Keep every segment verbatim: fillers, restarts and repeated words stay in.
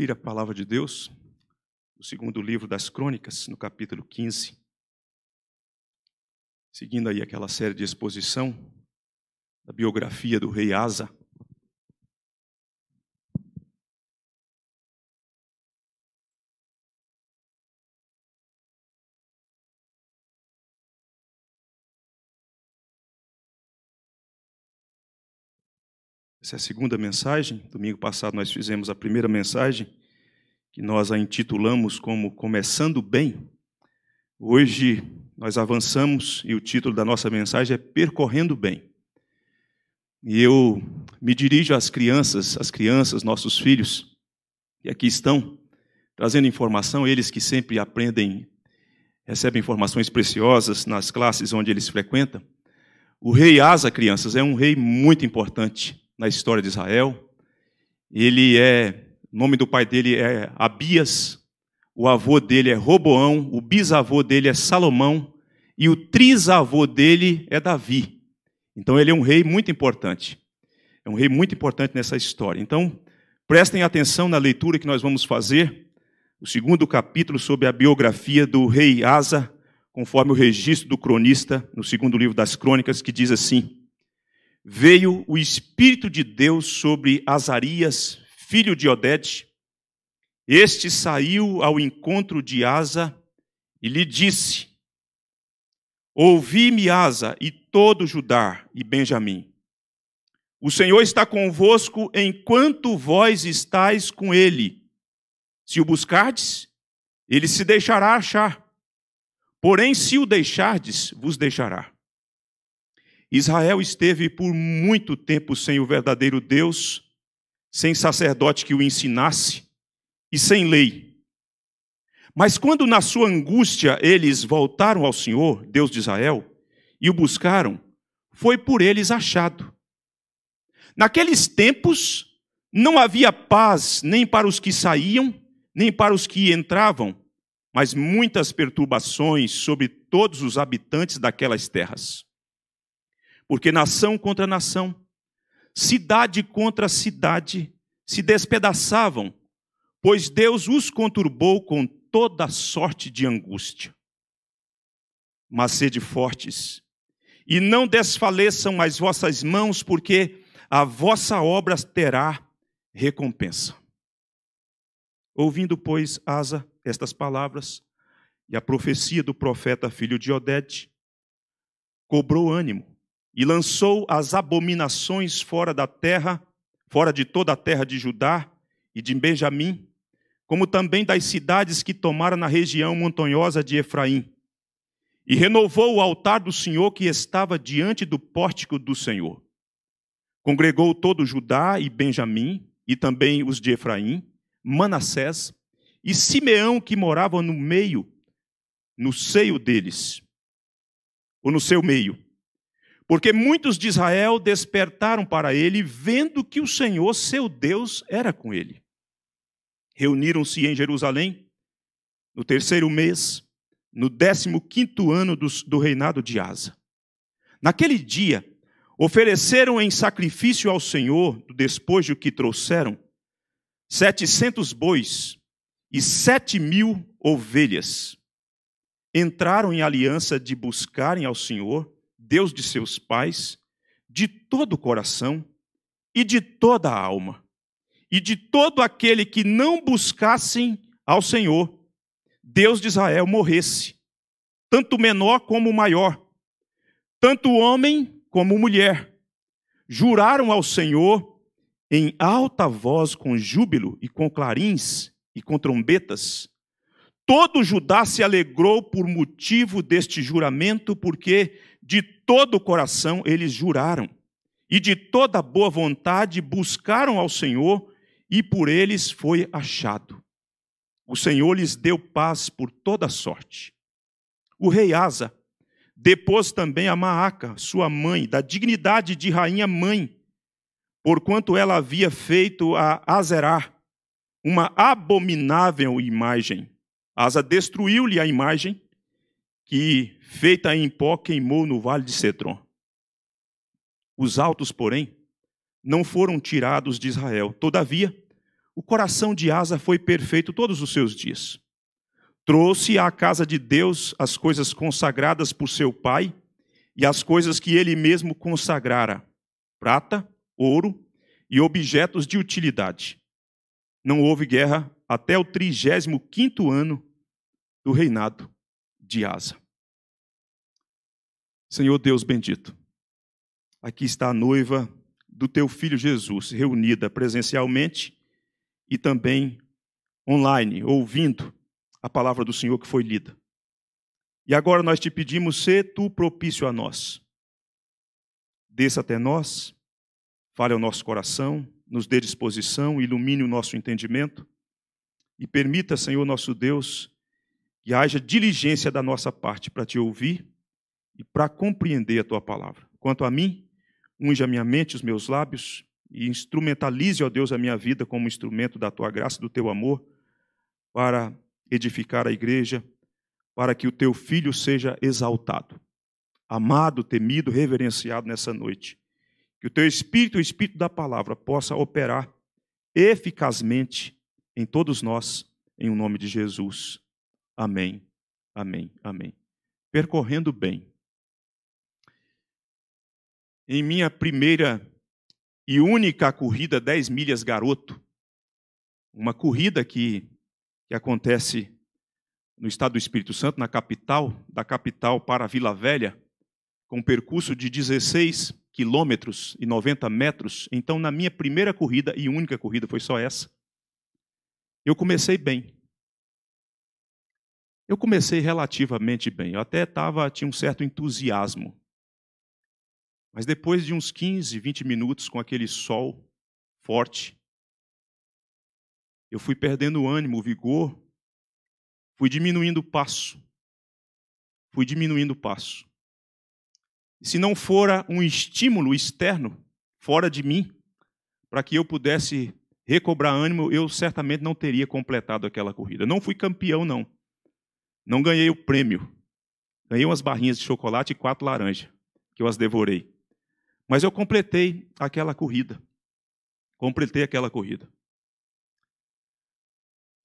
abrir a palavra de Deus, o segundo livro das Crônicas, no capítulo quinze. Seguindo aí aquela série de exposição da biografia do rei Asa. Essa é a segunda mensagem. Domingo passado nós fizemos a primeira mensagem, que nós a intitulamos como Começando Bem. Hoje nós avançamos e o título da nossa mensagem é Percorrendo Bem. E eu me dirijo às crianças, às crianças, nossos filhos, que aqui estão, trazendo informação, eles que sempre aprendem, recebem informações preciosas nas classes onde eles frequentam. O rei Asa, crianças, é um rei muito importante na história de Israel. Ele é, o nome do pai dele é Abias, o avô dele é Roboão, o bisavô dele é Salomão e o trisavô dele é Davi. Então ele é um rei muito importante, é um rei muito importante nessa história. Então prestem atenção na leitura que nós vamos fazer, o segundo capítulo sobre a biografia do rei Asa, conforme o registro do cronista no segundo livro das Crônicas, que diz assim: veio o Espírito de Deus sobre Azarias, filho de Odete. Este saiu ao encontro de Asa e lhe disse: ouvi-me, Asa, e todo Judá e Benjamim. O Senhor está convosco enquanto vós estáis com ele. Se o buscardes, ele se deixará achar. Porém, se o deixardes, vos deixará. Israel esteve por muito tempo sem o verdadeiro Deus, sem sacerdote que o ensinasse e sem lei. Mas quando na sua angústia eles voltaram ao Senhor, Deus de Israel, e o buscaram, foi por eles achado. Naqueles tempos não havia paz nem para os que saíam, nem para os que entravam, mas muitas perturbações sobre todos os habitantes daquelas terras. Porque nação contra nação, cidade contra cidade, se despedaçavam, pois Deus os conturbou com toda sorte de angústia. Mas sede fortes, e não desfaleçam as vossas mãos, porque a vossa obra terá recompensa. Ouvindo, pois, Asa estas palavras e a profecia do profeta filho de Oded, cobrou ânimo e lançou as abominações fora da terra, fora de toda a terra de Judá e de Benjamim, como também das cidades que tomara na região montanhosa de Efraim. E renovou o altar do Senhor que estava diante do pórtico do Senhor. Congregou todo Judá e Benjamim, e também os de Efraim, Manassés e Simeão, que moravam no meio, no seio deles, ou no seu meio. Porque muitos de Israel despertaram para ele, vendo que o Senhor, seu Deus, era com ele. Reuniram-se em Jerusalém, no terceiro mês, no décimo quinto ano do, do reinado de Asa. Naquele dia, ofereceram em sacrifício ao Senhor, do despojo que trouxeram, setecentos bois e sete mil ovelhas. Entraram em aliança de buscarem ao Senhor, Deus de seus pais, de todo o coração e de toda a alma, e de todo aquele que não buscassem ao Senhor, Deus de Israel, morresse, tanto menor como maior, tanto homem como mulher. Juraram ao Senhor em alta voz, com júbilo e com clarins e com trombetas. Todo Judá se alegrou por motivo deste juramento, porque de todo o coração eles juraram, e de toda boa vontade buscaram ao Senhor, e por eles foi achado. O Senhor lhes deu paz por toda sorte. O rei Asa depôs também a Maaca, sua mãe, da dignidade de rainha mãe, porquanto ela havia feito a Aserá uma abominável imagem. Asa destruiu-lhe a imagem, que, feita em pó, queimou no vale de Cetron. Os altos, porém, não foram tirados de Israel. Todavia, O coração de Asa foi perfeito todos os seus dias. Trouxe à casa de Deus as coisas consagradas por seu pai e as coisas que ele mesmo consagrara, prata, ouro e objetos de utilidade. Não houve guerra até o trigésimo quinto ano do reinado de Asa. Senhor Deus bendito, aqui está a noiva do teu filho Jesus, reunida presencialmente e também online, ouvindo a palavra do Senhor que foi lida. E agora nós te pedimos, sê tu propício a nós. Desça até nós, fale ao nosso coração, nos dê disposição, ilumine o nosso entendimento e permita, Senhor nosso Deus, que haja diligência da nossa parte para te ouvir e para compreender a tua palavra. Quanto a mim, unge a minha mente, os meus lábios e instrumentalize, ó Deus, a minha vida como instrumento da tua graça e do teu amor para edificar a igreja, para que o teu filho seja exaltado, amado, temido, reverenciado nessa noite. Que o teu Espírito, o Espírito da palavra, possa operar eficazmente em todos nós, em o nome de Jesus. Amém, amém, amém. Percorrendo bem. Em minha primeira e única corrida, dez milhas garoto, uma corrida que, que acontece no estado do Espírito Santo, na capital, da capital para a Vila Velha, com um percurso de dezesseis quilômetros e noventa metros. Então, na minha primeira corrida, e única corrida, foi só essa, eu comecei bem. Eu comecei relativamente bem, eu até tava, tinha um certo entusiasmo. Mas depois de uns quinze, vinte minutos com aquele sol forte, eu fui perdendo o ânimo, o vigor, fui diminuindo o passo, fui diminuindo o passo. E se não fora um estímulo externo, fora de mim, para que eu pudesse recobrar ânimo, eu certamente não teria completado aquela corrida. Não fui campeão, não. Não ganhei o prêmio. Ganhei umas barrinhas de chocolate e quatro laranjas, que eu as devorei. Mas eu completei aquela corrida. Completei aquela corrida.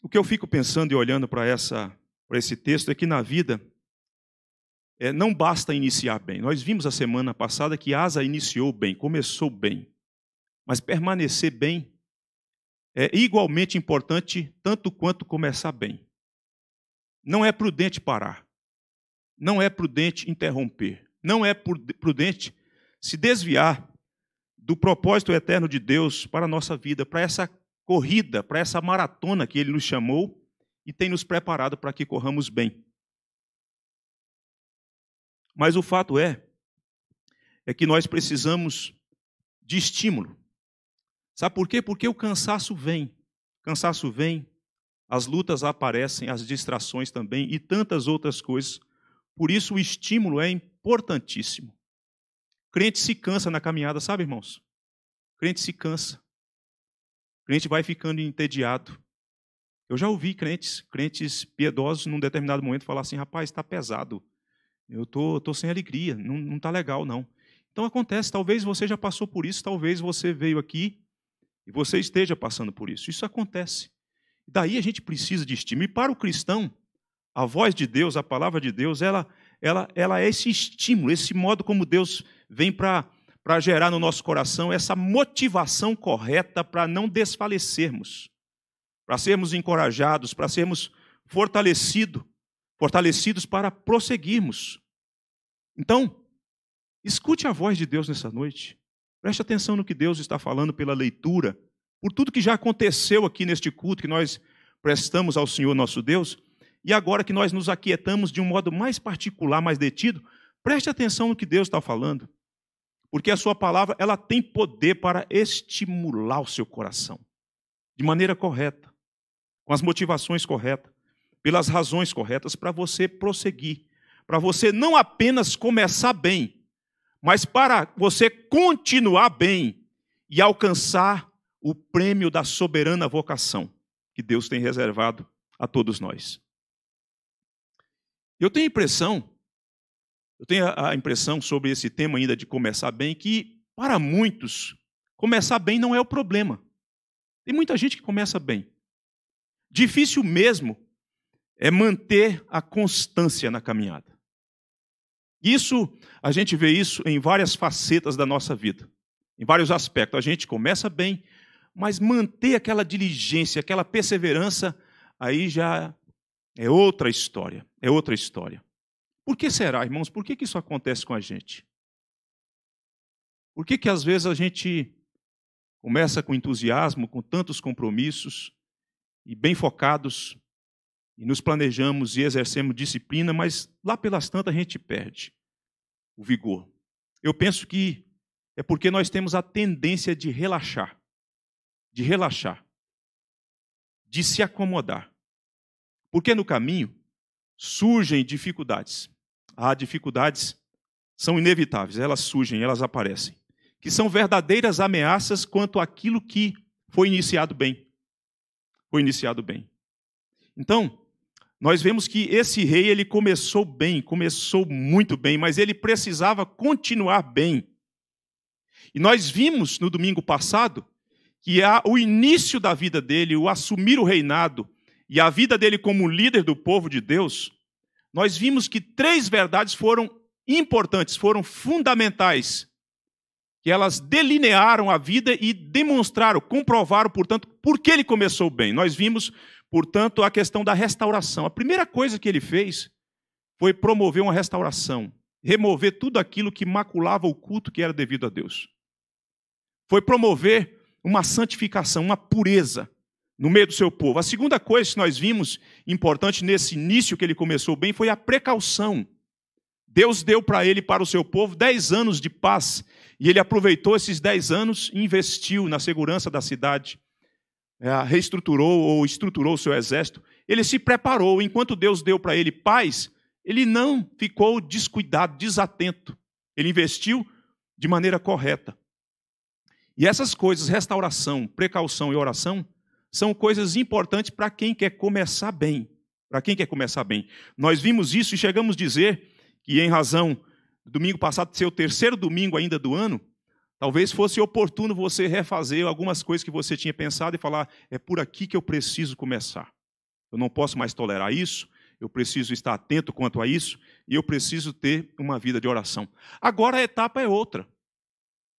O que eu fico pensando e olhando para essa, para esse texto é que na vida é, não basta iniciar bem. Nós vimos a semana passada que Asa iniciou bem, começou bem. Mas permanecer bem é igualmente importante tanto quanto começar bem. Não é prudente parar, não é prudente interromper, não é prudente se desviar do propósito eterno de Deus para a nossa vida, para essa corrida, para essa maratona que Ele nos chamou e tem nos preparado para que corramos bem. Mas o fato é, é que nós precisamos de estímulo. Sabe por quê? Porque o cansaço vem, o cansaço vem, as lutas aparecem, as distrações também e tantas outras coisas. Por isso o estímulo é importantíssimo. Crente se cansa na caminhada, sabe, irmãos? Crente se cansa. Crente vai ficando entediado. Eu já ouvi crentes, crentes piedosos, num determinado momento, falar assim, rapaz, está pesado, eu tô, tô sem alegria, não, não tá legal, não. Então acontece, talvez você já passou por isso, talvez você veio aqui e você esteja passando por isso. Isso acontece. Daí a gente precisa de estímulo. E para o cristão, a voz de Deus, a palavra de Deus, ela, ela, ela é esse estímulo, esse modo como Deus vem para para gerar no nosso coração essa motivação correta para não desfalecermos, para sermos encorajados, para sermos fortalecidos, fortalecidos para prosseguirmos. Então, escute a voz de Deus nessa noite. Preste atenção no que Deus está falando pela leitura. Por tudo que já aconteceu aqui neste culto que nós prestamos ao Senhor nosso Deus, e agora que nós nos aquietamos de um modo mais particular, mais detido, preste atenção no que Deus está falando, porque a sua palavra ela tem poder para estimular o seu coração, de maneira correta, com as motivações corretas, pelas razões corretas, para você prosseguir, para você não apenas começar bem, mas para você continuar bem e alcançar o prêmio da soberana vocação que Deus tem reservado a todos nós. Eu tenho a impressão, eu tenho a impressão sobre esse tema ainda de começar bem, que para muitos, começar bem não é o problema. Tem muita gente que começa bem. Difícil mesmo é manter a constância na caminhada. Isso, a gente vê isso em várias facetas da nossa vida, em vários aspectos. A gente começa bem, mas manter aquela diligência, aquela perseverança, aí já é outra história, é outra história. Por que será, irmãos? Por que que isso acontece com a gente? Por que que às vezes a gente começa com entusiasmo, com tantos compromissos, e bem focados, e nos planejamos e exercemos disciplina, mas lá pelas tantas a gente perde o vigor? Eu penso que é porque nós temos a tendência de relaxar, de relaxar, de se acomodar. Porque no caminho surgem dificuldades. Há dificuldades, são inevitáveis, elas surgem, elas aparecem, que são verdadeiras ameaças quanto àquilo que foi iniciado bem. Foi iniciado bem. Então, nós vemos que esse rei, ele começou bem, começou muito bem, mas ele precisava continuar bem. E nós vimos no domingo passado que o início da vida dele, o assumir o reinado e a vida dele como líder do povo de Deus, nós vimos que três verdades foram importantes, foram fundamentais, que elas delinearam a vida e demonstraram, comprovaram, portanto, por que ele começou bem. Nós vimos, portanto, a questão da restauração. A primeira coisa que ele fez foi promover uma restauração, remover tudo aquilo que maculava o culto que era devido a Deus. Foi promover uma santificação, uma pureza no meio do seu povo. A segunda coisa que nós vimos, importante nesse início que ele começou bem, foi a precaução. Deus deu para ele e para o seu povo dez anos de paz, e ele aproveitou esses dez anos e investiu na segurança da cidade, reestruturou ou estruturou o seu exército. Ele se preparou. Enquanto Deus deu para ele paz, ele não ficou descuidado, desatento. Ele investiu de maneira correta. E essas coisas, restauração, precaução e oração, são coisas importantes para quem quer começar bem. Para quem quer começar bem. Nós vimos isso e chegamos a dizer que, em razão do domingo passado ser o terceiro domingo ainda do ano, talvez fosse oportuno você refazer algumas coisas que você tinha pensado e falar: é por aqui que eu preciso começar. Eu não posso mais tolerar isso, eu preciso estar atento quanto a isso, e eu preciso ter uma vida de oração. Agora a etapa é outra.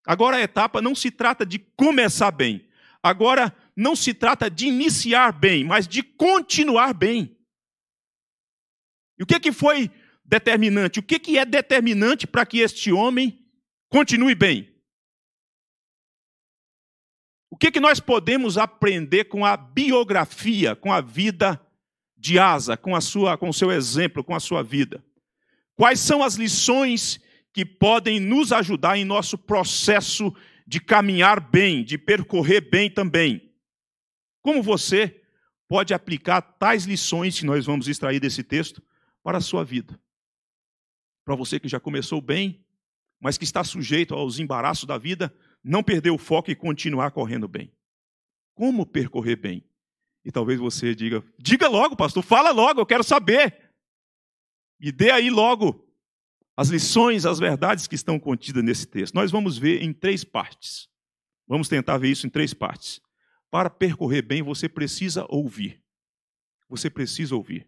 Agora a etapa não se trata de começar bem. Agora não se trata de iniciar bem, mas de continuar bem. E o que que foi determinante? O que que é determinante para que este homem continue bem? O que que nós podemos aprender com a biografia, com a vida de Asa, com a sua, com o seu exemplo, com a sua vida? Quais são as lições que podem nos ajudar em nosso processo de caminhar bem, de percorrer bem também? Como você pode aplicar tais lições que nós vamos extrair desse texto para a sua vida? Para você que já começou bem, mas que está sujeito aos embaraços da vida, não perder o foco e continuar correndo bem. Como percorrer bem? E talvez você diga: diga logo, pastor, fala logo, eu quero saber. E dê aí logo as lições, as verdades que estão contidas nesse texto. Nós vamos ver em três partes. Vamos tentar ver isso em três partes. Para percorrer bem, você precisa ouvir. Você precisa ouvir.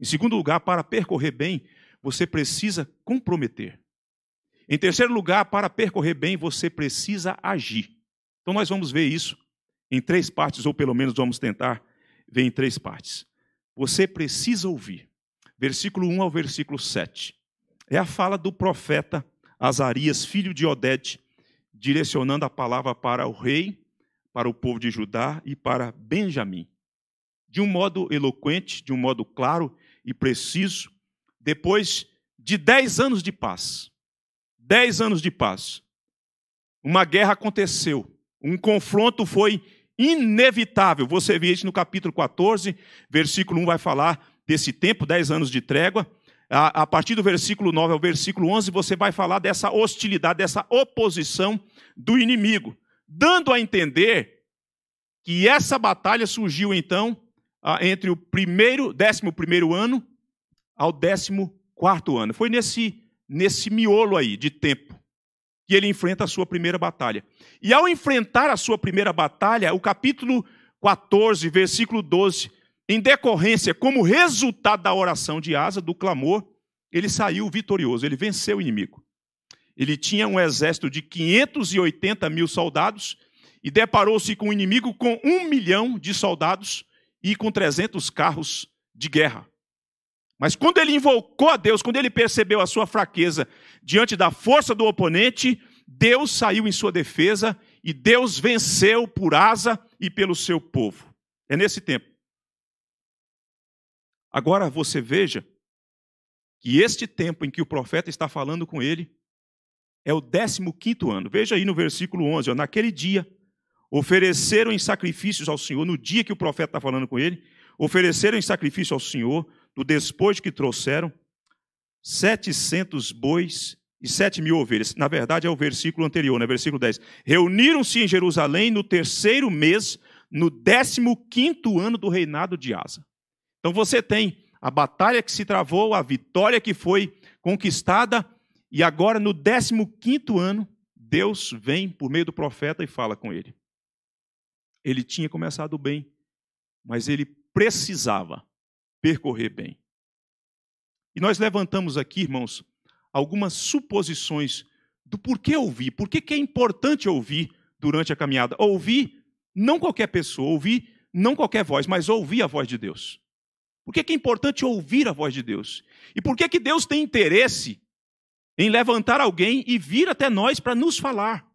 Em segundo lugar, para percorrer bem, você precisa comprometer. Em terceiro lugar, para percorrer bem, você precisa agir. Então, nós vamos ver isso em três partes, ou pelo menos vamos tentar ver em três partes. Você precisa ouvir. Versículo um ao versículo sete. É a fala do profeta Azarias, filho de Oded, direcionando a palavra para o rei, para o povo de Judá e para Benjamim. De um modo eloquente, de um modo claro e preciso, depois de dez anos de paz. Dez anos de paz. Uma guerra aconteceu. Um confronto foi inevitável. Você vê isso no capítulo quatorze, versículo um, vai falar desse tempo, dez anos de trégua. A partir do versículo nove ao versículo onze, você vai falar dessa hostilidade, dessa oposição do inimigo, dando a entender que essa batalha surgiu, então, entre o primeiro, décimo primeiro ano ao décimo quarto ano. Foi nesse, nesse miolo aí de tempo e ele enfrenta a sua primeira batalha. E ao enfrentar a sua primeira batalha, o capítulo quatorze, versículo doze, em decorrência, como resultado da oração de Asa, do clamor, ele saiu vitorioso, ele venceu o inimigo. Ele tinha um exército de quinhentos e oitenta mil soldados e deparou-se com o inimigo com um milhão de soldados e com trezentos carros de guerra. Mas quando ele invocou a Deus, quando ele percebeu a sua fraqueza diante da força do oponente, Deus saiu em sua defesa e Deus venceu por Asa e pelo seu povo. É nesse tempo. Agora você veja que este tempo em que o profeta está falando com ele é o décimo quinto ano. Veja aí no versículo onze, ó, naquele dia ofereceram em sacrifícios ao Senhor, no dia que o profeta está falando com ele, ofereceram em sacrifício ao Senhor do despojo que trouxeram, setecentos bois e sete mil ovelhas. Na verdade, é o versículo anterior, né? Versículo dez. Reuniram-se em Jerusalém no terceiro mês, no décimo quinto ano do reinado de Asa. Então você tem a batalha que se travou, a vitória que foi conquistada, e agora no décimo quinto ano, Deus vem por meio do profeta e fala com ele. Ele tinha começado bem, mas ele precisava percorrer bem. E nós levantamos aqui, irmãos, algumas suposições do porquê ouvir, por que é importante ouvir durante a caminhada. Ouvir não qualquer pessoa, ouvir não qualquer voz, mas ouvir a voz de Deus. Por que é importante ouvir a voz de Deus? E por que Deus tem interesse em levantar alguém e vir até nós para nos falar?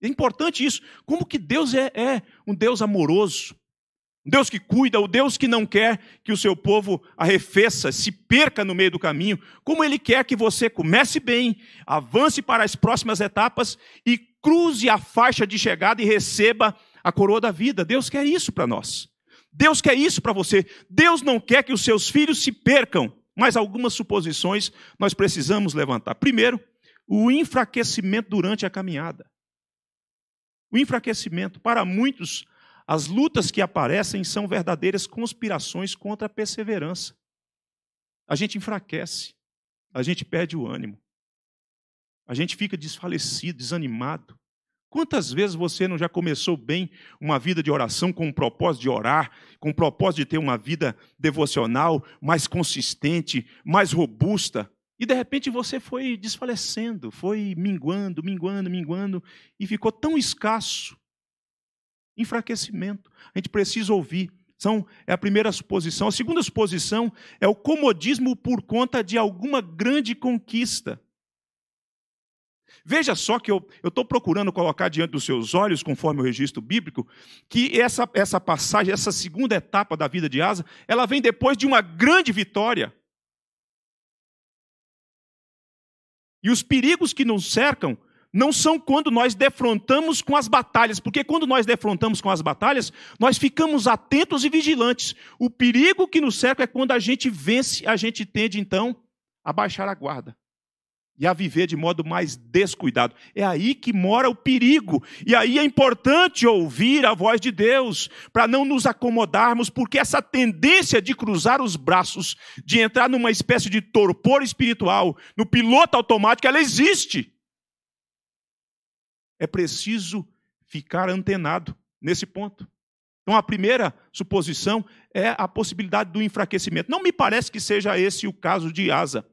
É importante isso. Como que Deus é, é um Deus amoroso, um Deus que cuida, o Deus que não quer que o seu povo arrefeça, se perca no meio do caminho. Como ele quer que você comece bem, avance para as próximas etapas e cruze a faixa de chegada e receba a coroa da vida. Deus quer isso para nós. Deus quer isso para você. Deus não quer que os seus filhos se percam. Mas algumas suposições nós precisamos levantar. Primeiro, o enfraquecimento durante a caminhada. O enfraquecimento, para muitos, as lutas que aparecem são verdadeiras conspirações contra a perseverança. A gente enfraquece, a gente perde o ânimo, a gente fica desfalecido, desanimado. Quantas vezes você não já começou bem uma vida de oração com o propósito de orar, com o propósito de ter uma vida devocional mais consistente, mais robusta, e de repente você foi desfalecendo, foi minguando, minguando, minguando, e ficou tão escasso. Enfraquecimento. A gente precisa ouvir. São, é a primeira suposição. A segunda suposição é o comodismo por conta de alguma grande conquista. Veja só que eu estou procurando colocar diante dos seus olhos, conforme o registro bíblico, que essa, essa passagem, essa segunda etapa da vida de Asa, ela vem depois de uma grande vitória. E os perigos que nos cercam não são quando nós defrontamos com as batalhas, porque quando nós defrontamos com as batalhas, nós ficamos atentos e vigilantes. O perigo que nos cerca é quando a gente vence, a gente tende, então, a baixar a guarda e a viver de modo mais descuidado. É aí que mora o perigo. E aí é importante ouvir a voz de Deus, para não nos acomodarmos, porque essa tendência de cruzar os braços, de entrar numa espécie de torpor espiritual, no piloto automático, ela existe. É preciso ficar antenado nesse ponto. Então, a primeira suposição é a possibilidade do enfraquecimento. Não me parece que seja esse o caso de Asa.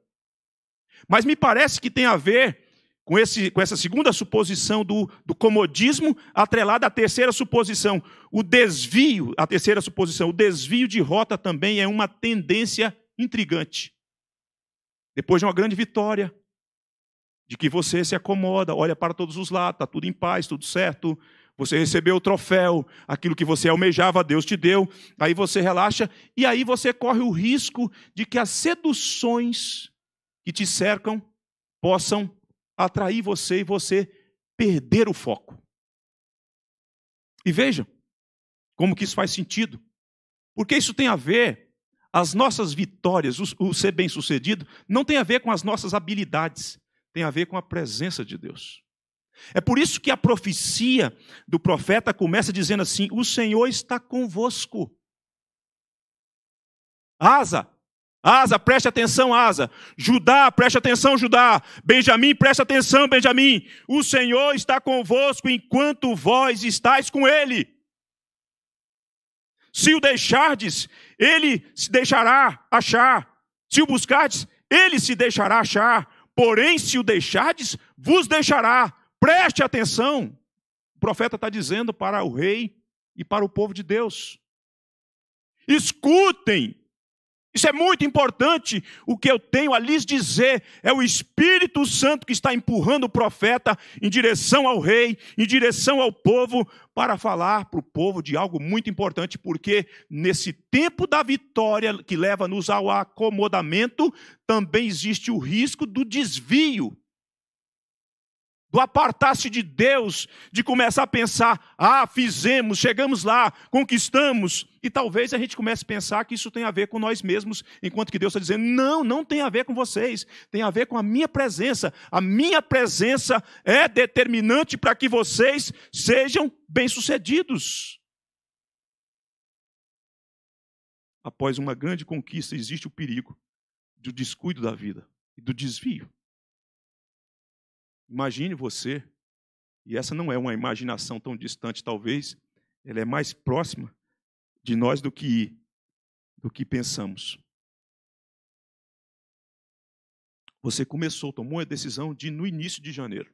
Mas me parece que tem a ver com, esse, com essa segunda suposição do, do comodismo, atrelada à terceira suposição. O desvio, a terceira suposição, o desvio de rota também é uma tendência intrigante. Depois de uma grande vitória, de que você se acomoda, olha para todos os lados, está tudo em paz, tudo certo, você recebeu o troféu, aquilo que você almejava, Deus te deu, aí você relaxa, e aí você corre o risco de que as seduções que te cercam possam atrair você e você perder o foco. E veja como que isso faz sentido, porque isso tem a ver, as nossas vitórias, o, o ser bem-sucedido, não tem a ver com as nossas habilidades, tem a ver com a presença de Deus. É por isso que a profecia do profeta começa dizendo assim: o Senhor está convosco. Asa, Asa, preste atenção, Asa. Judá, preste atenção, Judá. Benjamim, preste atenção, Benjamim. O Senhor está convosco enquanto vós estáis com ele. Se o deixardes, ele se deixará achar. Se o buscardes, ele se deixará achar. Porém, se o deixardes, vos deixará. Preste atenção. O profeta está dizendo para o rei e para o povo de Deus. Escutem. Isso é muito importante. O que eu tenho a lhes dizer é o Espírito Santo que está empurrando o profeta em direção ao rei, em direção ao povo, para falar para o povo de algo muito importante, porque nesse tempo da vitória que leva-nos ao acomodamento, também existe o risco do desvio, do apartar-se de Deus, de começar a pensar, ah, fizemos, chegamos lá, conquistamos, e talvez a gente comece a pensar que isso tem a ver com nós mesmos, enquanto que Deus está dizendo, não, não tem a ver com vocês, tem a ver com a minha presença, a minha presença é determinante para que vocês sejam bem-sucedidos. Após uma grande conquista, existe o perigo do descuido da vida e do desvio. Imagine você, e essa não é uma imaginação tão distante, talvez, ela é mais próxima de nós do que, do que pensamos. Você começou, tomou a decisão de no início de janeiro.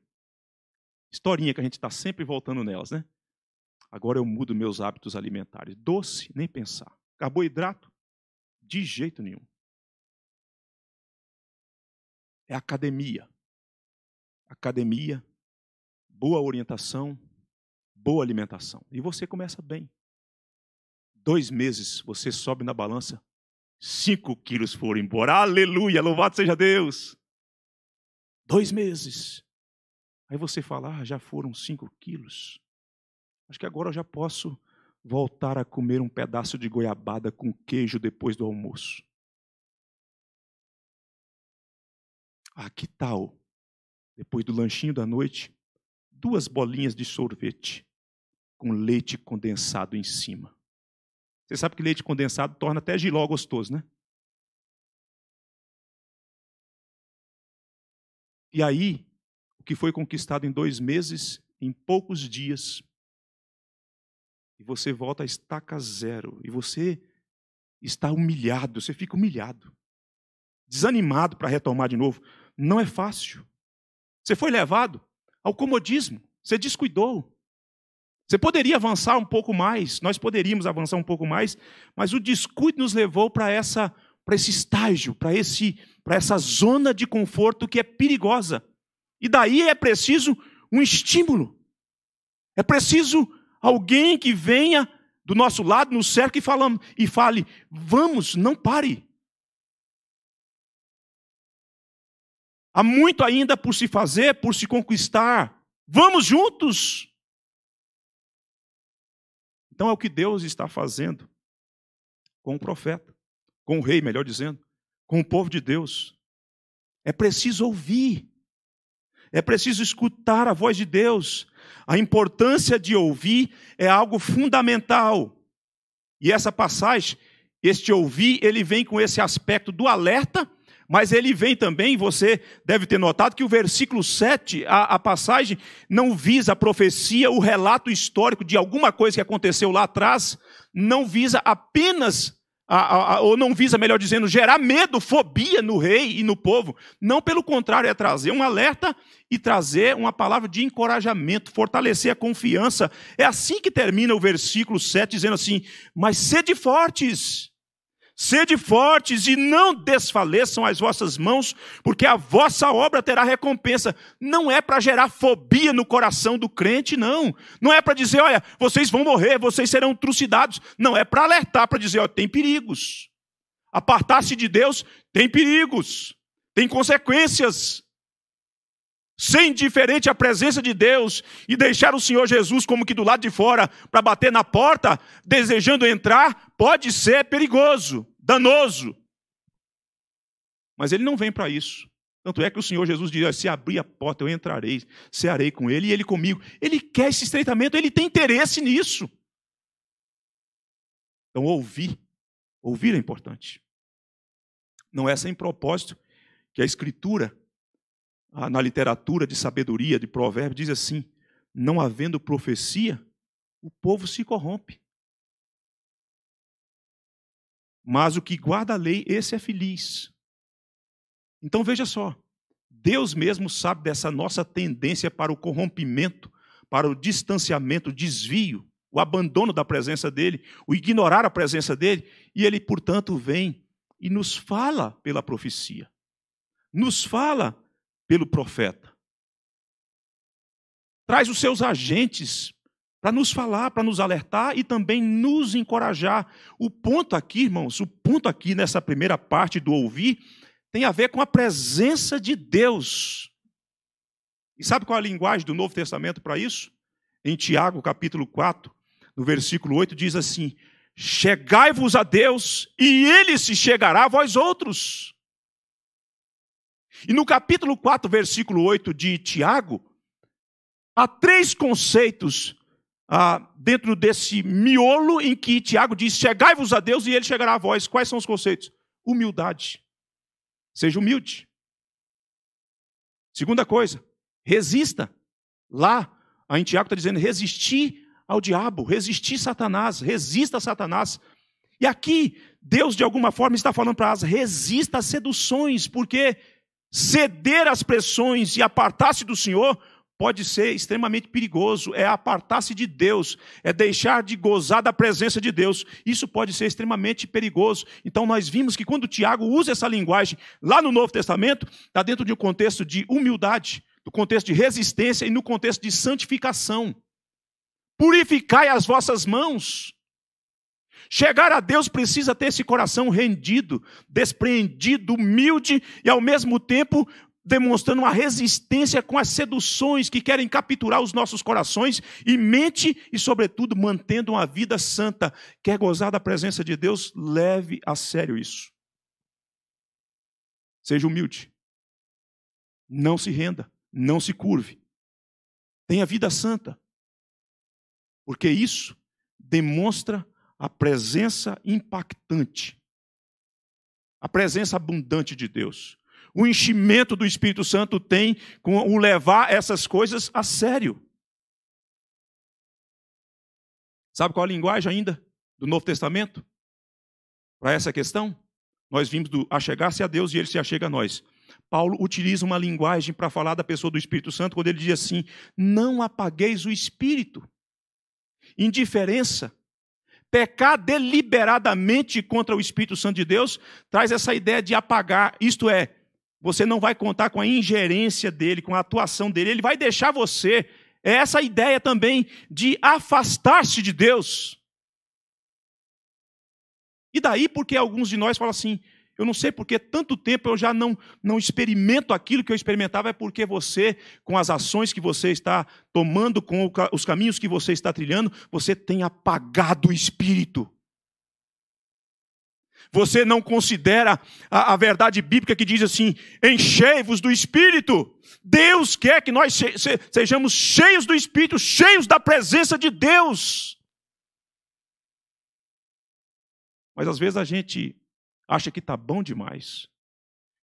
Historinha que a gente está sempre voltando nelas, né? Agora eu mudo meus hábitos alimentares. Doce, nem pensar. Carboidrato, de jeito nenhum. É academia. Academia, boa orientação, boa alimentação. E você começa bem. Dois meses, você sobe na balança, cinco quilos foram embora. Aleluia, louvado seja Deus. Dois meses. Aí você fala, ah, já foram cinco quilos. Acho que agora eu já posso voltar a comer um pedaço de goiabada com queijo depois do almoço. Ah, que tal? Depois do lanchinho da noite, duas bolinhas de sorvete com leite condensado em cima. Você sabe que leite condensado torna até giló gostoso, né? E aí, o que foi conquistado em dois meses, em poucos dias, e você volta à estaca zero, e você está humilhado, você fica humilhado, desanimado para retomar de novo. Não é fácil. Você foi levado ao comodismo, você descuidou. Você poderia avançar um pouco mais, nós poderíamos avançar um pouco mais, mas o descuido nos levou para essa, para esse estágio, para esse, para essa zona de conforto que é perigosa. E daí é preciso um estímulo. É preciso alguém que venha do nosso lado, nos cerque e fale, vamos, não pare. Há muito ainda por se fazer, por se conquistar. Vamos juntos! Então é o que Deus está fazendo com o profeta, com o rei, melhor dizendo, com o povo de Deus. É preciso ouvir. É preciso escutar a voz de Deus. A importância de ouvir é algo fundamental. E essa passagem, este ouvir, ele vem com esse aspecto do alerta, mas ele vem também, você deve ter notado, que o versículo sete, a, a passagem, não visa a profecia, o relato histórico de alguma coisa que aconteceu lá atrás, não visa apenas, a, a, a, ou não visa, melhor dizendo, gerar medo, fobia no rei e no povo. Não, pelo contrário, é trazer um alerta e trazer uma palavra de encorajamento, fortalecer a confiança. É assim que termina o versículo sete, dizendo assim, mas sede fortes. Sede fortes e não desfaleçam as vossas mãos, porque a vossa obra terá recompensa. Não é para gerar fobia no coração do crente, não. Não é para dizer, olha, vocês vão morrer, vocês serão trucidados. Não, é para alertar, para dizer, olha, tem perigos. Apartar-se de Deus tem perigos, tem consequências. Ser indiferente à presença de Deus e deixar o Senhor Jesus como que do lado de fora para bater na porta, desejando entrar, pode ser perigoso, danoso. Mas ele não vem para isso. Tanto é que o Senhor Jesus diz, se abrir a porta eu entrarei, cearei com ele e ele comigo. Ele quer esse estreitamento, ele tem interesse nisso. Então ouvir, ouvir é importante. Não é sem propósito que a Escritura, na literatura de sabedoria, de provérbio, diz assim: não havendo profecia, o povo se corrompe. Mas o que guarda a lei, esse é feliz. Então veja só, Deus mesmo sabe dessa nossa tendência para o corrompimento, para o distanciamento, o desvio, o abandono da presença dele, o ignorar a presença dele, e ele, portanto, vem e nos fala pela profecia, nos fala pelo profeta. Traz os seus agentes para nos falar, para nos alertar e também nos encorajar. O ponto aqui, irmãos, o ponto aqui nessa primeira parte do ouvir tem a ver com a presença de Deus. E sabe qual é a linguagem do Novo Testamento para isso? Em Tiago, capítulo quatro, no versículo oito, diz assim: chegai-vos a Deus e ele se chegará a vós outros. E no capítulo quatro, versículo oito de Tiago, há três conceitos Ah, dentro desse miolo em que Tiago diz: chegai-vos a Deus e ele chegará a vós. Quais são os conceitos? Humildade. Seja humilde. Segunda coisa, resista. Lá, em Tiago está dizendo: resistir ao diabo, resistir Satanás, resista a Satanás. E aqui, Deus, de alguma forma, está falando para Asa: resista às seduções, porque ceder às pressões e apartar-se do Senhor pode ser extremamente perigoso, é apartar-se de Deus, é deixar de gozar da presença de Deus. Isso pode ser extremamente perigoso. Então nós vimos que quando Tiago usa essa linguagem lá no Novo Testamento, está dentro de um contexto de humildade, do contexto de resistência e no contexto de santificação. Purificai as vossas mãos. Chegar a Deus precisa ter esse coração rendido, despreendido, humilde e ao mesmo tempo demonstrando uma resistência com as seduções que querem capturar os nossos corações e mente, e sobretudo mantendo uma vida santa. Quer gozar da presença de Deus? Leve a sério isso. Seja humilde. Não se renda, não se curve. Tenha vida santa. Porque isso demonstra a presença impactante, a presença abundante de Deus. O enchimento do Espírito Santo tem com o levar essas coisas a sério. Sabe qual é a linguagem ainda do Novo Testamento para essa questão? Nós vimos do achegar-se a Deus e ele se achega a nós. Paulo utiliza uma linguagem para falar da pessoa do Espírito Santo quando ele diz assim: não apagueis o Espírito. Indiferença. Pecar deliberadamente contra o Espírito Santo de Deus traz essa ideia de apagar, isto é, você não vai contar com a ingerência dele, com a atuação dele. Ele vai deixar você. É essa ideia também de afastar-se de Deus. E daí porque alguns de nós falam assim: eu não sei porque tanto tempo eu já não, não experimento aquilo que eu experimentava. É porque você, com as ações que você está tomando, com os caminhos que você está trilhando, você tem apagado o Espírito. Você não considera a, a verdade bíblica que diz assim: enchei-vos do Espírito. Deus quer que nós che- se- sejamos cheios do Espírito, cheios da presença de Deus. Mas às vezes a gente acha que está bom demais,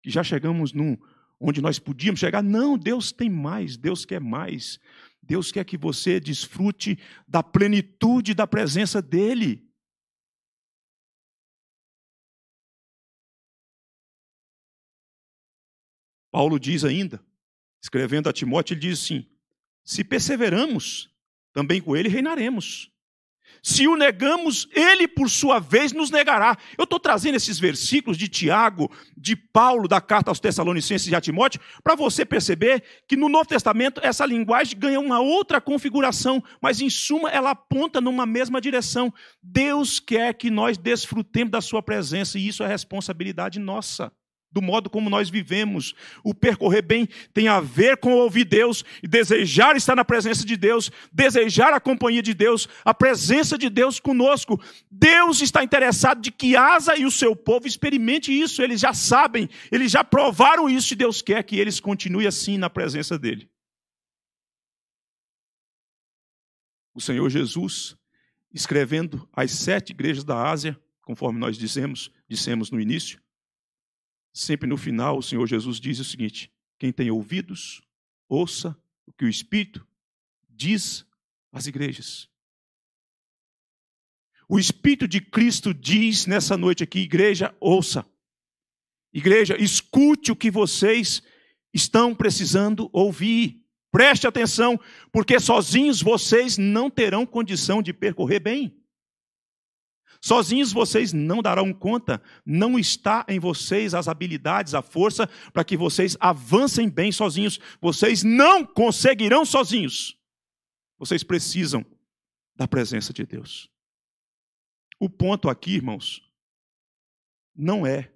que já chegamos num, onde nós podíamos chegar. Não, Deus tem mais, Deus quer mais. Deus quer que você desfrute da plenitude da presença dEle. Paulo diz ainda, escrevendo a Timóteo, ele diz assim: se perseveramos, também com ele reinaremos. Se o negamos, ele por sua vez nos negará. Eu estou trazendo esses versículos de Tiago, de Paulo, da carta aos Tessalonicenses e a Timóteo, para você perceber que no Novo Testamento essa linguagem ganha uma outra configuração, mas em suma ela aponta numa mesma direção. Deus quer que nós desfrutemos da sua presença e isso é responsabilidade nossa, do modo como nós vivemos. O percorrer bem tem a ver com ouvir Deus e desejar estar na presença de Deus, desejar a companhia de Deus, a presença de Deus conosco. Deus está interessado de que Asa e o seu povo experimente isso. Eles já sabem, eles já provaram isso e Deus quer que eles continuem assim na presença dele. O Senhor Jesus, escrevendo às sete igrejas da Ásia, conforme nós dissemos, dissemos no início, sempre no final, o Senhor Jesus diz o seguinte: quem tem ouvidos, ouça o que o Espírito diz às igrejas. O Espírito de Cristo diz nessa noite aqui, igreja, ouça. Igreja, escute o que vocês estão precisando ouvir. Preste atenção, porque sozinhos vocês não terão condição de percorrer bem. Sozinhos vocês não darão conta, não está em vocês as habilidades, a força para que vocês avancem bem sozinhos. Vocês não conseguirão sozinhos. Vocês precisam da presença de Deus. O ponto aqui, irmãos, não é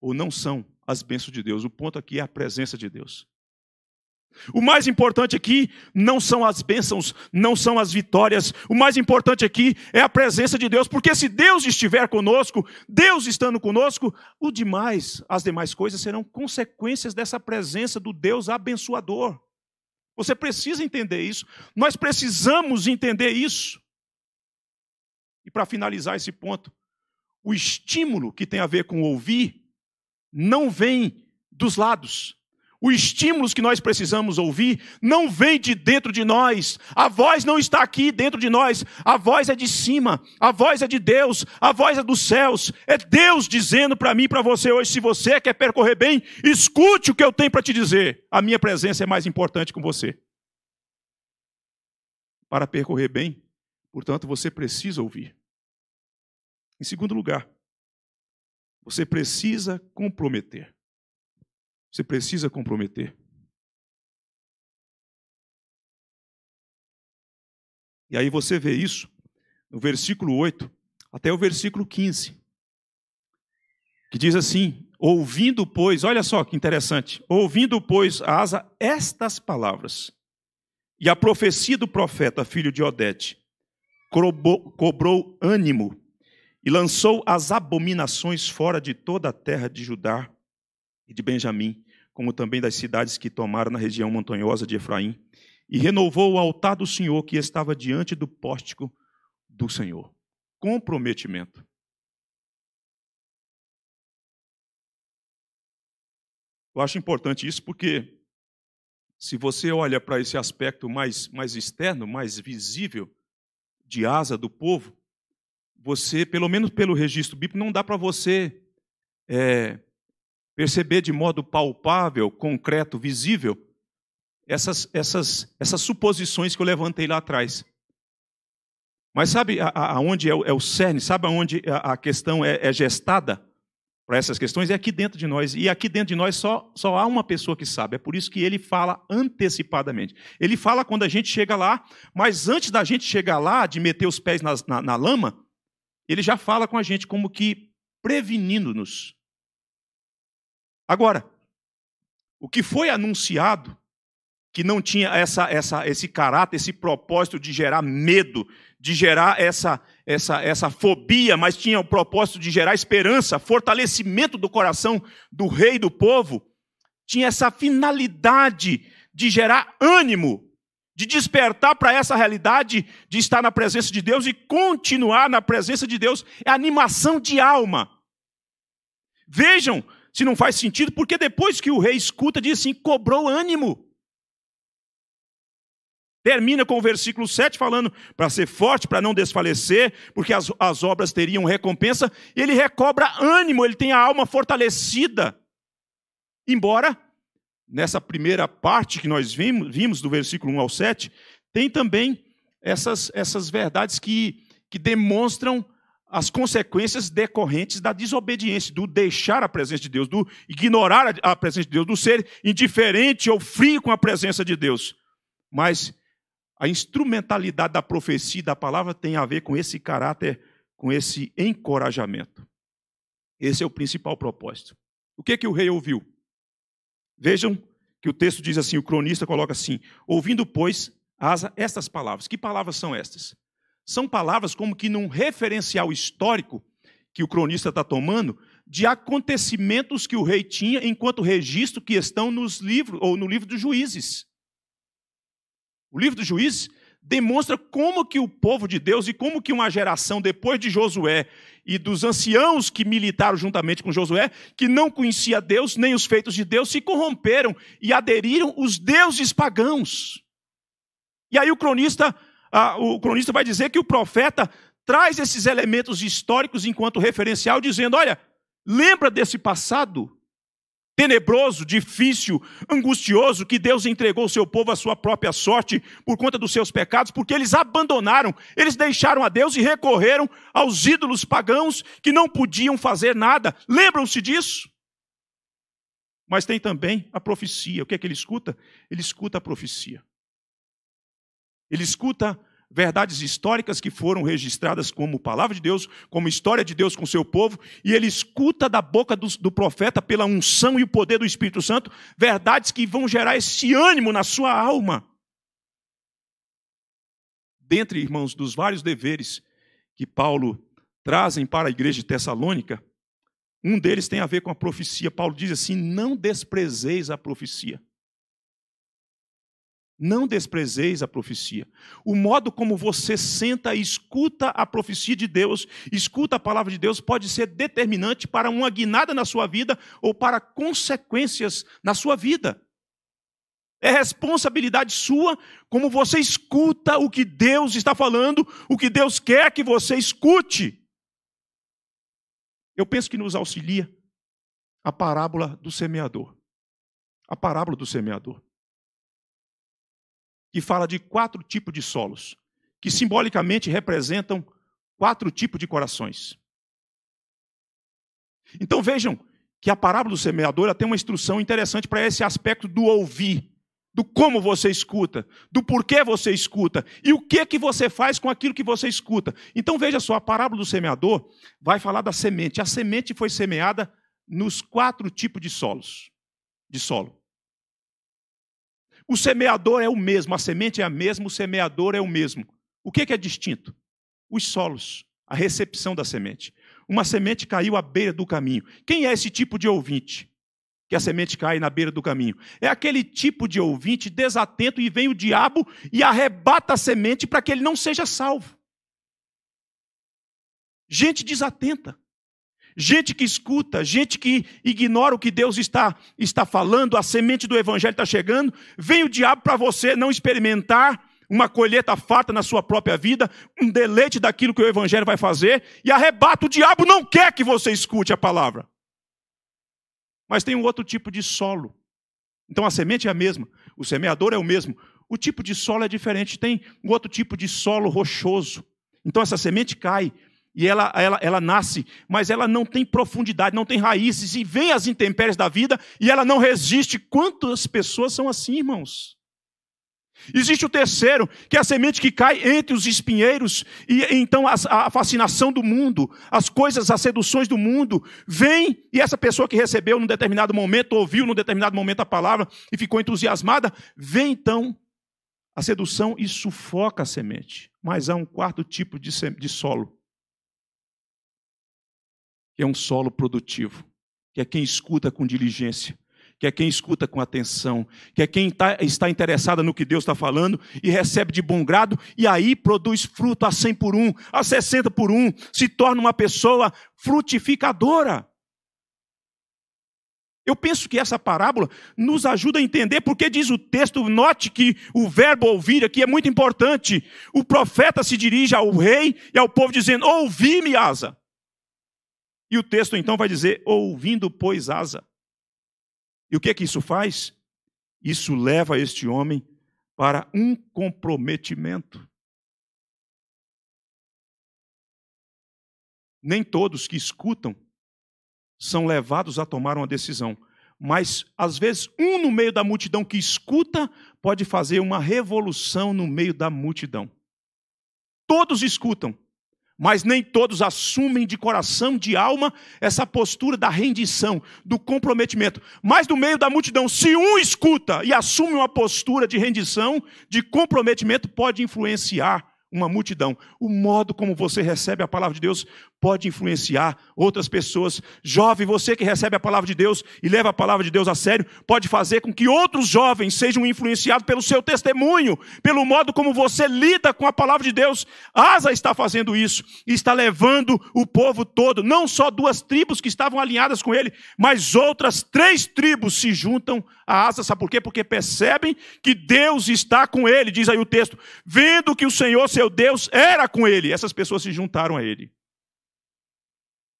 ou não são as bênçãos de Deus. O ponto aqui é a presença de Deus. O mais importante aqui não são as bênçãos, não são as vitórias. O mais importante aqui é a presença de Deus. Porque se Deus estiver conosco, Deus estando conosco, o demais, as demais coisas serão consequências dessa presença do Deus abençoador. Você precisa entender isso. Nós precisamos entender isso. E para finalizar esse ponto, o estímulo que tem a ver com ouvir não vem dos lados. Os estímulos que nós precisamos ouvir não vem de dentro de nós. A voz não está aqui dentro de nós. A voz é de cima. A voz é de Deus. A voz é dos céus. É Deus dizendo para mim e para você hoje, se você quer percorrer bem, escute o que eu tenho para te dizer. A minha presença é mais importante com você. Para percorrer bem, portanto, você precisa ouvir. Em segundo lugar, você precisa comprometer. Você precisa comprometer. E aí você vê isso no versículo oito até o versículo quinze. Que diz assim: ouvindo, pois, olha só que interessante. Ouvindo, pois, a Asa estas palavras, e a profecia do profeta, filho de Odete, cobrou, cobrou ânimo e lançou as abominações fora de toda a terra de Judá e de Benjamim, como também das cidades que tomaram na região montanhosa de Efraim, e renovou o altar do Senhor que estava diante do pórtico do Senhor. Comprometimento. Eu acho importante isso porque, se você olha para esse aspecto mais, mais externo, mais visível, de Asa, do povo, você, pelo menos pelo registro bíblico, não dá para você... É, perceber de modo palpável, concreto, visível, essas, essas, essas suposições que eu levantei lá atrás. Mas sabe aonde é, é o cerne? Sabe aonde a, a questão é, é gestada para essas questões? É aqui dentro de nós. E aqui dentro de nós só, só há uma pessoa que sabe. É por isso que ele fala antecipadamente. Ele fala quando a gente chega lá, mas antes da gente chegar lá, de meter os pés na, na, na lama, ele já fala com a gente como que prevenindo-nos. Agora, o que foi anunciado, que não tinha essa, essa, esse caráter, esse propósito de gerar medo, de gerar essa, essa, essa fobia, mas tinha o propósito de gerar esperança, fortalecimento do coração do rei e do povo, tinha essa finalidade de gerar ânimo, de despertar para essa realidade de estar na presença de Deus e continuar na presença de Deus. É animação de alma. Vejam, se não faz sentido, porque depois que o rei escuta, diz assim, cobrou ânimo. Termina com o versículo sete, falando para ser forte, para não desfalecer, porque as, as obras teriam recompensa. Ele recobra ânimo, ele tem a alma fortalecida. Embora, nessa primeira parte que nós vimos, vimos do versículo um ao sete, tem também essas, essas verdades que, que demonstram as consequências decorrentes da desobediência, do deixar a presença de Deus, do ignorar a presença de Deus, do ser indiferente ou frio com a presença de Deus. Mas a instrumentalidade da profecia e da palavra tem a ver com esse caráter, com esse encorajamento. Esse é o principal propósito. O que é que o rei ouviu? Vejam que o texto diz assim, o cronista coloca assim, ouvindo, pois, Asa, estas palavras. Que palavras são estas? São palavras como que num referencial histórico que o cronista está tomando de acontecimentos que o rei tinha enquanto registro que estão nos livros, ou no livro dos Juízes. O livro dos Juízes demonstra como que o povo de Deus e como que uma geração depois de Josué e dos anciãos que militaram juntamente com Josué, que não conhecia Deus nem os feitos de Deus, se corromperam e aderiram os deuses pagãos. E aí o cronista, ah, o cronista vai dizer que o profeta traz esses elementos históricos enquanto referencial, dizendo, olha, lembra desse passado tenebroso, difícil, angustioso, que Deus entregou o seu povo à sua própria sorte por conta dos seus pecados, porque eles abandonaram, eles deixaram a Deus e recorreram aos ídolos pagãos que não podiam fazer nada. Lembram-se disso? Mas tem também a profecia. O que é que ele escuta? Ele escuta a profecia. Ele escuta verdades históricas que foram registradas como palavra de Deus, como história de Deus com seu povo, e ele escuta da boca do, do profeta, pela unção e o poder do Espírito Santo, verdades que vão gerar esse ânimo na sua alma. Dentre, irmãos, dos vários deveres que Paulo trazem para a igreja de Tessalônica, um deles tem a ver com a profecia. Paulo diz assim, não desprezeis a profecia. Não desprezeis a profecia. O modo como você senta e escuta a profecia de Deus, escuta a palavra de Deus, pode ser determinante para uma guinada na sua vida ou para consequências na sua vida. É responsabilidade sua como você escuta o que Deus está falando, o que Deus quer que você escute. Eu penso que nos auxilia a parábola do semeador. A parábola do semeador. Que fala de quatro tipos de solos, que simbolicamente representam quatro tipos de corações. Então vejam que a parábola do semeador tem uma instrução interessante para esse aspecto do ouvir, do como você escuta, do porquê você escuta e o que, que você faz com aquilo que você escuta. Então veja só, a parábola do semeador vai falar da semente. A semente foi semeada nos quatro tipos de solos, de solo. O semeador é o mesmo, a semente é a mesma, o semeador é o mesmo. O que é distinto? Os solos, a recepção da semente. Uma semente caiu à beira do caminho. Quem é esse tipo de ouvinte? Que a semente cai na beira do caminho. É aquele tipo de ouvinte desatento e vem o diabo e arrebata a semente para que ele não seja salvo. Gente desatenta. Gente que escuta, gente que ignora o que Deus está, está falando, a semente do evangelho está chegando, vem o diabo para você não experimentar uma colheita farta na sua própria vida, um deleite daquilo que o evangelho vai fazer, e arrebata, o diabo não quer que você escute a palavra. Mas tem um outro tipo de solo. Então a semente é a mesma, o semeador é o mesmo, o tipo de solo é diferente, tem um outro tipo de solo rochoso. Então essa semente cai, e ela, ela, ela nasce, mas ela não tem profundidade, não tem raízes, e vem as intempéries da vida, e ela não resiste. Quantas pessoas são assim, irmãos? Existe o terceiro, que é a semente que cai entre os espinheiros, e então a, a fascinação do mundo, as coisas, as seduções do mundo, vem, e essa pessoa que recebeu num determinado momento, ouviu num determinado momento a palavra, e ficou entusiasmada, vem então a sedução e sufoca a semente. Mas há um quarto tipo de, de solo. É um solo produtivo, que é quem escuta com diligência, que é quem escuta com atenção, que é quem tá, está interessada no que Deus está falando e recebe de bom grado, e aí produz fruto a cem por um, a sessenta por um, se torna uma pessoa frutificadora. Eu penso que essa parábola nos ajuda a entender, porque diz o texto, note que o verbo ouvir aqui é muito importante. O profeta se dirige ao rei e ao povo dizendo, ouvi-me, Asa. E o texto, então, vai dizer, ouvindo, pois, Asa. E o que é que isso faz? Isso leva este homem para um comprometimento. Nem todos que escutam são levados a tomar uma decisão. Mas, às vezes, um no meio da multidão que escuta pode fazer uma revolução no meio da multidão. Todos escutam. Mas nem todos assumem de coração, de alma, essa postura da rendição, do comprometimento. Mas no meio da multidão, se um escuta e assume uma postura de rendição, de comprometimento, pode influenciar uma multidão. O modo como você recebe a palavra de Deus pode influenciar outras pessoas. Jovem, você que recebe a palavra de Deus e leva a palavra de Deus a sério, pode fazer com que outros jovens sejam influenciados pelo seu testemunho, pelo modo como você lida com a palavra de Deus. Asa está fazendo isso, está levando o povo todo, não só duas tribos que estavam alinhadas com ele, mas outras três tribos se juntam a Asa. Sabe por quê? Porque percebem que Deus está com ele, diz aí o texto, vendo que o Senhor seu Deus era com ele, essas pessoas se juntaram a ele.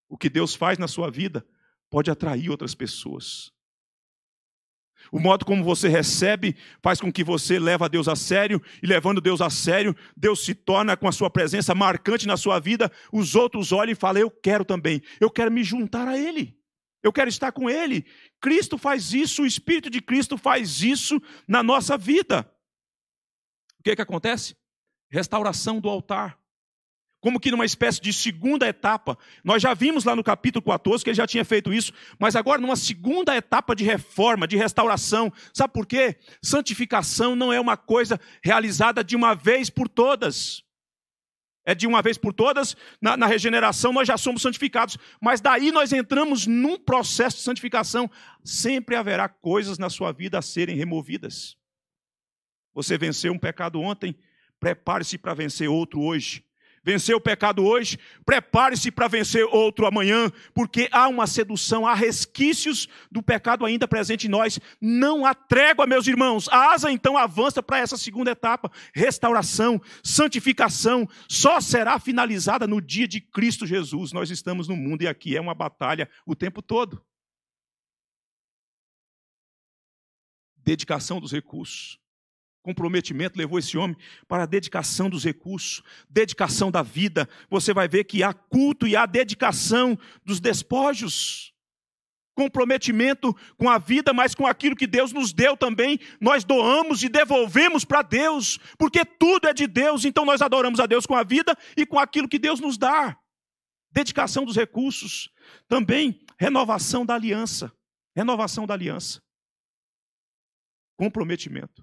O que Deus faz na sua vida pode atrair outras pessoas. O modo como você recebe faz com que você leve a Deus a sério, e levando Deus a sério, Deus se torna com a sua presença marcante na sua vida, os outros olham e falam, eu quero também, eu quero me juntar a ele, eu quero estar com ele. Cristo faz isso, o Espírito de Cristo faz isso na nossa vida. O que é que acontece? Restauração do altar. Como que numa espécie de segunda etapa. Nós já vimos lá no capítulo quatorze que ele já tinha feito isso, mas agora numa segunda etapa de reforma, de restauração. Sabe por quê? Santificação não é uma coisa realizada de uma vez por todas. É de uma vez por todas, na, na regeneração nós já somos santificados, mas daí nós entramos num processo de santificação. Sempre haverá coisas na sua vida a serem removidas. Você venceu um pecado ontem, prepare-se para vencer outro hoje. Venceu o pecado hoje, prepare-se para vencer outro amanhã, porque há uma sedução, há resquícios do pecado ainda presente em nós. Não há trégua, meus irmãos. A Asa, então, avança para essa segunda etapa. Restauração, santificação, só será finalizada no dia de Cristo Jesus. Nós estamos no mundo e aqui é uma batalha o tempo todo. Dedicação dos recursos. Comprometimento levou esse homem para a dedicação dos recursos, dedicação da vida. Você vai ver que há culto e há dedicação dos despojos. Comprometimento com a vida, mas com aquilo que Deus nos deu também. Nós doamos e devolvemos para Deus, porque tudo é de Deus. Então nós adoramos a Deus com a vida e com aquilo que Deus nos dá. Dedicação dos recursos. Também renovação da aliança. Renovação da aliança. Comprometimento.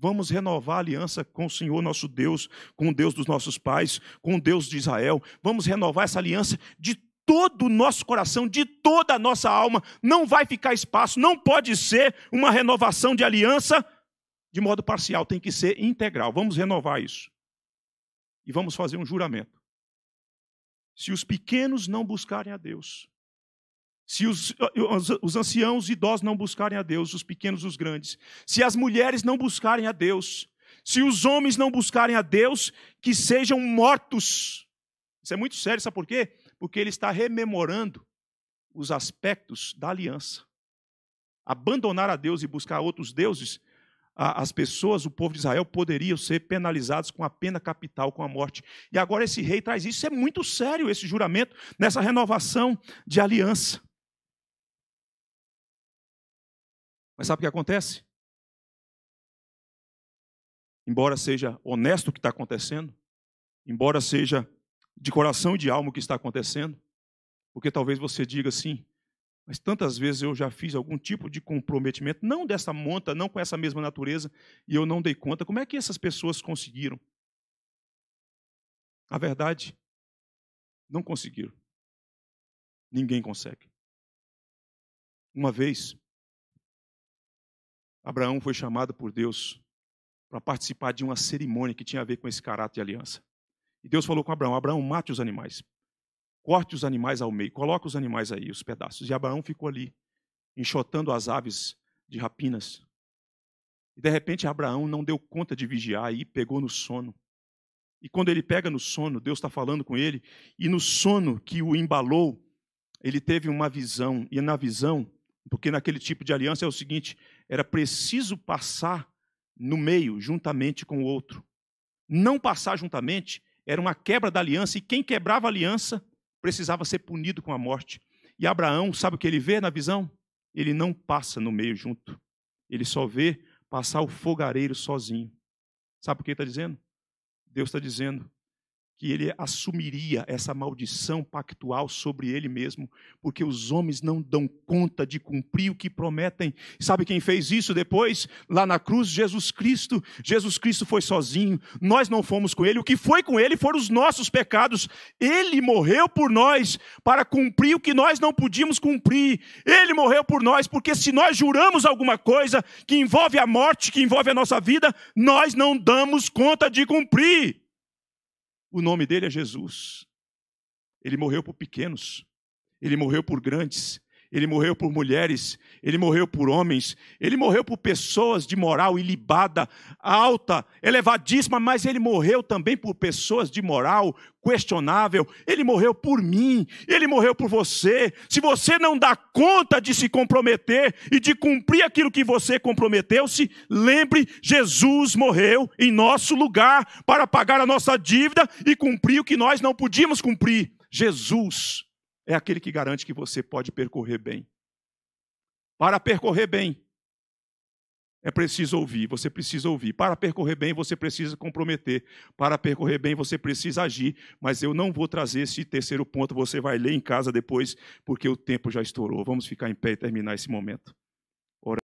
Vamos renovar a aliança com o Senhor nosso Deus, com o Deus dos nossos pais, com o Deus de Israel. Vamos renovar essa aliança de todo o nosso coração, de toda a nossa alma. Não vai ficar espaço, não pode ser uma renovação de aliança de modo parcial, tem que ser integral. Vamos renovar isso. E vamos fazer um juramento. Se os pequenos não buscarem a Deus, se os, os anciãos e idosos não buscarem a Deus, os pequenos e os grandes, se as mulheres não buscarem a Deus, se os homens não buscarem a Deus, que sejam mortos. Isso é muito sério, sabe por quê? Porque ele está rememorando os aspectos da aliança. Abandonar a Deus e buscar outros deuses, as pessoas, o povo de Israel, poderiam ser penalizados com a pena capital, com a morte. E agora esse rei traz isso. Isso é muito sério, esse juramento, nessa renovação de aliança. Mas sabe o que acontece? Embora seja honesto o que está acontecendo, embora seja de coração e de alma o que está acontecendo, porque talvez você diga assim, mas tantas vezes eu já fiz algum tipo de comprometimento, não dessa monta, não com essa mesma natureza, e eu não dei conta. Como é que essas pessoas conseguiram? Na verdade, não conseguiram. Ninguém consegue. Uma vez, Abraão foi chamado por Deus para participar de uma cerimônia que tinha a ver com esse caráter de aliança. E Deus falou com Abraão, Abraão, mate os animais, corte os animais ao meio, coloca os animais aí, os pedaços. E Abraão ficou ali, enxotando as aves de rapinas. E de repente Abraão não deu conta de vigiar e pegou no sono. E quando ele pega no sono, Deus está falando com ele, e no sono que o embalou, ele teve uma visão, e na visão, porque naquele tipo de aliança é o seguinte, era preciso passar no meio, juntamente com o outro. Não passar juntamente era uma quebra da aliança, e quem quebrava a aliança precisava ser punido com a morte. E Abraão, sabe o que ele vê na visão? Ele não passa no meio junto. Ele só vê passar o fogareiro sozinho. Sabe o que ele está dizendo? Deus está dizendo que ele assumiria essa maldição pactual sobre ele mesmo, porque os homens não dão conta de cumprir o que prometem. Sabe quem fez isso depois? Lá na cruz, Jesus Cristo. Jesus Cristo foi sozinho, nós não fomos com ele. O que foi com ele foram os nossos pecados. Ele morreu por nós para cumprir o que nós não podíamos cumprir. Ele morreu por nós porque se nós juramos alguma coisa que envolve a morte, que envolve a nossa vida, nós não damos conta de cumprir. O nome dele é Jesus. Ele morreu por pequenos, ele morreu por grandes, ele morreu por mulheres, ele morreu por homens, ele morreu por pessoas de moral ilibada, alta, elevadíssima, mas ele morreu também por pessoas de moral questionável. Ele morreu por mim, ele morreu por você. Se você não dá conta de se comprometer e de cumprir aquilo que você comprometeu-se, lembre, Jesus morreu em nosso lugar para pagar a nossa dívida e cumprir o que nós não podíamos cumprir. Jesus é aquele que garante que você pode percorrer bem. Para percorrer bem, é preciso ouvir, você precisa ouvir. Para percorrer bem, você precisa comprometer. Para percorrer bem, você precisa agir. Mas eu não vou trazer esse terceiro ponto, você vai ler em casa depois, porque o tempo já estourou. Vamos ficar em pé e terminar esse momento.